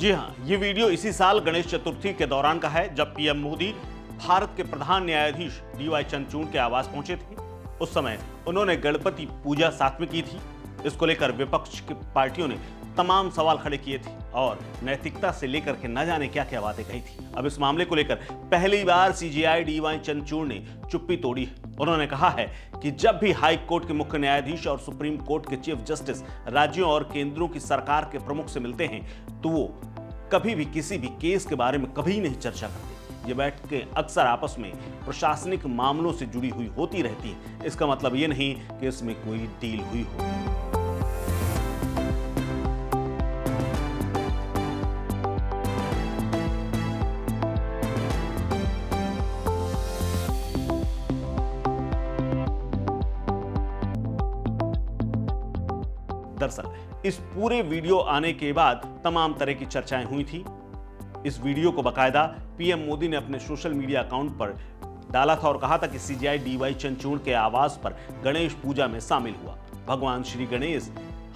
जी हाँ, ये वीडियो इसी साल गणेश चतुर्थी के दौरान का है, जब पीएम मोदी भारत के प्रधान न्यायाधीश डीवाई चंद्रचूड़ के आवास पहुंचे थे। उस समय उन्होंने गणपति पूजा साथ में की थी। इसको लेकर विपक्ष की पार्टियों ने तमाम सवाल खड़े किए थे और नैतिकता से लेकर के न जाने क्या क्या बातें कही थी। अब इस मामले को लेकर पहली बार सीजेआई डीवाई चंद्रचूड़ ने चुप्पी तोड़ी है। उन्होंने कहा है कि जब भी हाई कोर्ट के मुख्य न्यायाधीश और सुप्रीम कोर्ट के चीफ जस्टिस राज्यों और केंद्रों की सरकार के प्रमुख से मिलते हैं तो वो कभी भी किसी भी केस के बारे में कभी नहीं चर्चा करते। ये बैठकें अक्सर आपस में प्रशासनिक मामलों से जुड़ी हुई होती रहती है। इसका मतलब ये नहीं कि इसमें कोई डील हुई हो। दरअसल इस पूरे वीडियो आने के बाद तमाम तरह की चर्चाएं हुई थी। इस वीडियो को बकायदा पीएम मोदी ने अपने सोशल मीडिया अकाउंट पर डाला था और कहा था कि सीजेआई डीवाई चंद्रचूड़ के आवास पर गणेश पूजा में शामिल हुआ। भगवान श्री गणेश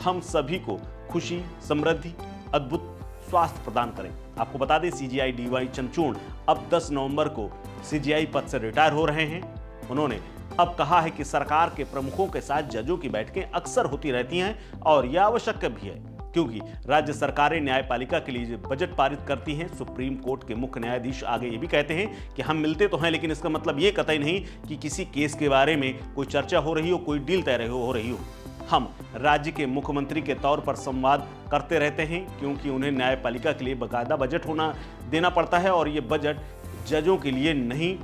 हम सभी को खुशी, समृद्धि, अद्भुत स्वास्थ्य प्रदान करें। आपको बता दें, सीजेआई डीवाई चंद्रचूड़ अब 10 नवंबर को सीजेआई पद से रिटायर हो रहे हैं। उन्होंने अब कहा है कि सरकार के प्रमुखों के साथ जजों की बैठकें अक्सर होती रहती हैं और यह आवश्यक भी है, क्योंकि राज्य सरकारें न्यायपालिका के लिए बजट पारित करती हैं। सुप्रीम कोर्ट के मुख्य न्यायाधीश आगे ये भी कहते हैं कि हम मिलते तो हैं, लेकिन इसका मतलब ये कतई नहीं कि किसी केस के बारे में कोई चर्चा हो रही हो, कोई डील तय हो रही हो। हम राज्य के मुख्यमंत्री के तौर पर संवाद करते रहते हैं, क्योंकि उन्हें न्यायपालिका के लिए बाकायदा बजट होना देना पड़ता है और ये बजट जजों के लिए नहीं।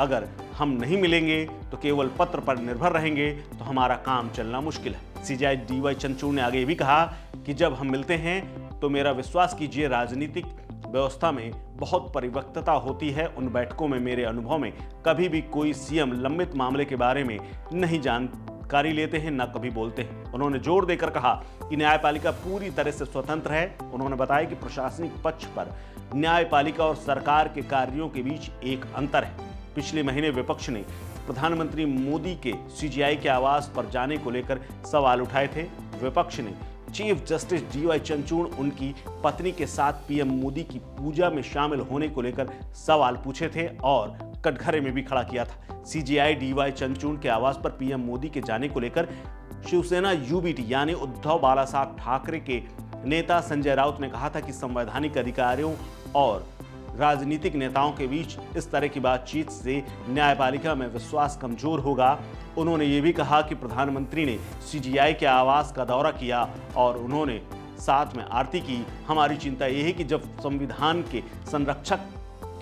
अगर हम नहीं मिलेंगे तो केवल पत्र पर निर्भर रहेंगे तो हमारा काम चलना मुश्किल है। सीजेआई डीवाई चंद्रचूड़ ने आगे भी कहा कि जब हम मिलते हैं तो मेरा विश्वास कीजिए, राजनीतिक व्यवस्था में बहुत परिपक्वता होती है। उन बैठकों में मेरे अनुभव में कभी भी कोई सीएम लंबित मामले के बारे में नहीं जानकारी लेते हैं, न कभी बोलते हैं। उन्होंने जोर देकर कहा कि न्यायपालिका पूरी तरह से स्वतंत्र है। उन्होंने बताया कि प्रशासनिक पक्ष पर न्यायपालिका और सरकार के कार्यों के बीच एक अंतर है। पिछले महीने विपक्ष ने प्रधानमंत्री मोदी के सीजेआई के आवास पर जाने को लेकर सवाल उठाए थे। विपक्ष ने चीफ जस्टिस डीवाई चंद्रचूड़ उनकी पत्नी के साथ पीएम मोदी की पूजा में शामिल होने को लेकर सवाल पूछे थे और कटघरे में भी खड़ा किया था। सीजेआई डीवाई चंद्रचूड़ के आवास पर पीएम मोदी के जाने को लेकर शिवसेना यूबीटी यानी उद्धव बाला साहब ठाकरे के नेता संजय राउत ने कहा था कि संवैधानिक अधिकारियों और राजनीतिक नेताओं के बीच इस तरह की बातचीत से न्यायपालिका में विश्वास कमजोर होगा। उन्होंने ये भी कहा कि प्रधानमंत्री ने सीजीआई के आवास का दौरा किया और उन्होंने साथ में आरती की। हमारी चिंता यह है कि जब संविधान के संरक्षक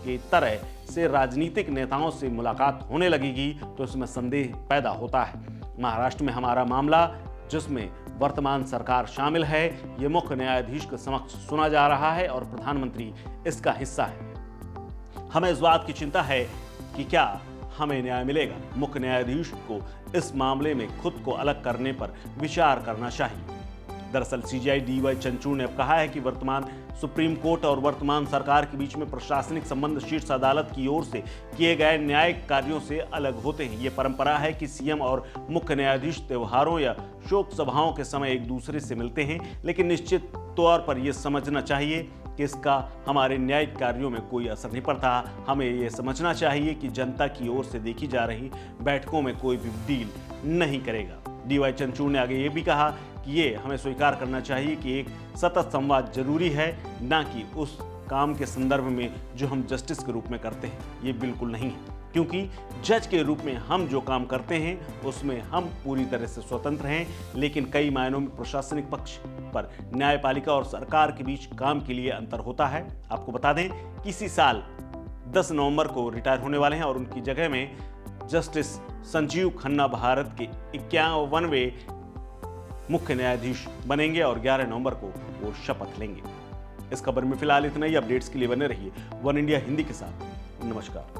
की तरह से राजनीतिक नेताओं से मुलाकात होने लगेगी तो इसमें संदेह पैदा होता है। महाराष्ट्र में हमारा मामला, जिसमें वर्तमान सरकार शामिल है, ये मुख्य न्यायाधीश के समक्ष सुना जा रहा है और प्रधानमंत्री इसका हिस्सा है। हमें इस बात की चिंता है कि क्या हमें न्याय मिलेगा। मुख्य न्यायाधीश को इस मामले में खुद को अलग करने पर विचार करना चाहिए। दरअसल सीजेआई डीवाई चंद्रचूड़ ने अब कहा है कि वर्तमान सुप्रीम कोर्ट और वर्तमान सरकार के बीच में प्रशासनिक संबंध शीर्ष अदालत की ओर से किए गए न्यायिक कार्यों से अलग होते हैं। ये परंपरा है कि सीएम और मुख्य न्यायाधीश त्योहारों या शोक सभाओं के समय एक दूसरे से मिलते हैं, लेकिन निश्चित तौर पर यह समझना चाहिए कि इसका हमारे न्यायिक कार्यों में कोई असर नहीं पड़ता। हमें ये समझना चाहिए कि जनता की ओर से देखी जा रही बैठकों में कोई भी डील नहीं करेगा। डीवाई चंद्रचूड़ ने आगे ये भी कहा कि ये हमें स्वीकार करना चाहिए कि एक सतत संवाद जरूरी है, ना कि उस काम के संदर्भ में जो हम जस्टिस के रूप में करते हैं। ये बिल्कुल नहीं है, क्योंकि जज के रूप में हम जो काम करते हैं उसमें हम पूरी तरह से स्वतंत्र हैं, लेकिन कई मायनों में प्रशासनिक पक्ष पर न्यायपालिका और सरकार के बीच काम के लिए अंतर होता है। आपको बता दें कि इसी साल 10 नवंबर को रिटायर होने वाले हैं और उनकी जगह में जस्टिस संजीव खन्ना भारत के 51वें मुख्य न्यायाधीश बनेंगे और 11 नवंबर को वो शपथ लेंगे। इस खबर में फिलहाल इतना ही। अपडेट्स के लिए बने रहिए वन इंडिया हिंदी के साथ। नमस्कार।